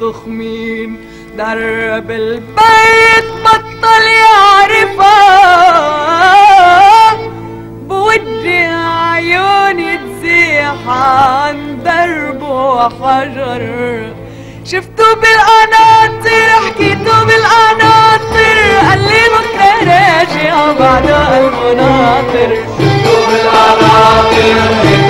تخمين درب البيت بطل يعرفها، بودي عيوني تزيح عن دربه وحجر. شفته بالقناطر حكيته بالقناطر، قالي بكره راجع بعد المناطر. شفته بالقناطر